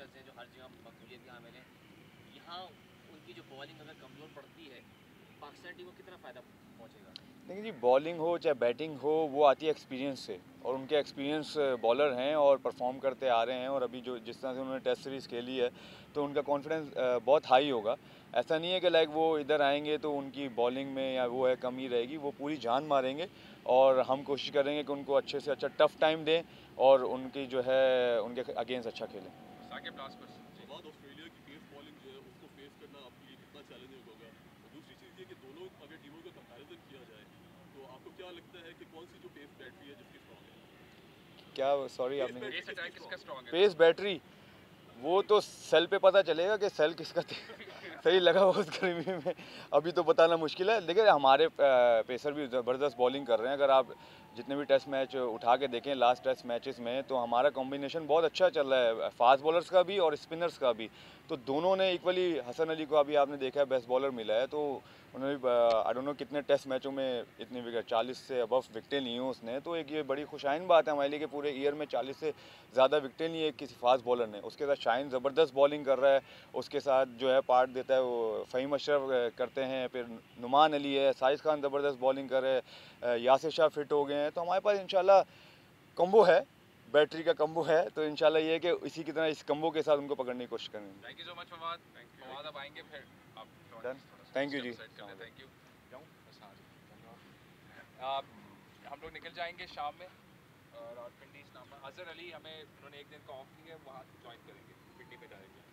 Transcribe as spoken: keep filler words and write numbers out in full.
Youngsters हैं जो हर जगह मकबूलियत यहाँ मिले, यहाँ उनकी जो बॉलिंग अगर कमज़ोर पड़ती है पाकिस्तान टीम को कितना फ़ायदा पहुँचेगा? देखिए जी, बॉलिंग हो चाहे बैटिंग हो, वो आती है एक्सपीरियंस से, और उनके एक्सपीरियंस बॉलर हैं और परफॉर्म करते आ रहे हैं, और अभी जो जिस तरह से उन्होंने टेस्ट सीरीज़ खेली है तो उनका कॉन्फिडेंस बहुत हाई होगा। ऐसा नहीं है कि लाइक वो इधर आएंगे तो उनकी बॉलिंग में या वो है कमी रहेगी, वो पूरी जान मारेंगे और हम कोशिश करेंगे कि उनको अच्छे से अच्छा टफ टाइम दें और उनकी जो है उनके अगेंस्ट अच्छा खेलें। क्या लगता है कि कौन सी जो पेस बैटरी है जिसकी स्ट्रांग है? क्या सॉरी आपने पेस अटैक किसका स्ट्रांग है? पेस बैटरी वो तो सेल पे पता चलेगा कि सेल किसका सही लगा हुआ उस गर्मी में, अभी तो बताना मुश्किल है। देखिए हमारे पेसर भी ज़बरदस्त बॉलिंग कर रहे हैं, अगर आप जितने भी टेस्ट मैच उठा के देखें लास्ट टेस्ट मैचेस में तो हमारा कॉम्बिनेशन बहुत अच्छा चल रहा है, फास्ट बॉलर्स का भी और स्पिनर्स का भी, तो दोनों ने इक्वली। हसन अली को अभी आपने देखा है बेस्ट बॉलर मिला है, तो उन्होंने भी आई डोंट नो कितने टेस्ट मैचों में इतनी विकेट चालीस से अबव विकटें ली हों उसने, तो एक ये बड़ी खुशाइन बात है हमारे लिए कि पूरे ईयर में चालीस से ज़्यादा विकटें ली है किसी फास्ट बॉलर ने। उसके साथ शाइन ज़बरदस्त बॉलिंग कर रहा है, उसके साथ जो है पार्ट देता है वो फ़हीम अशरफ करते हैं, फिर नुमान अली है, साइज़ खान ज़बरदस्त बॉलिंग कर रहे हैं, यासिर शाह फिट हो गए हैं, तो हमारे पास इंशाल्लाह कम्बो है, बैटरी का कम्बो है, तो इंशाल्लाह ये है कि इसी की तरह इस कम्बो के साथ उनको पकड़ने की कोशिश करेंगे। Thank you so much Fawad, Fawad आप आएंगे फिर आप done. Thank you ji, thank you. हम लोग निकल जाएंगे शाम में और हसन अली हमें उन्होंने एक दिन का ऑफ किया है, वहाँ ज्वाइन करेंगे, पिंडी पे जाएंगे।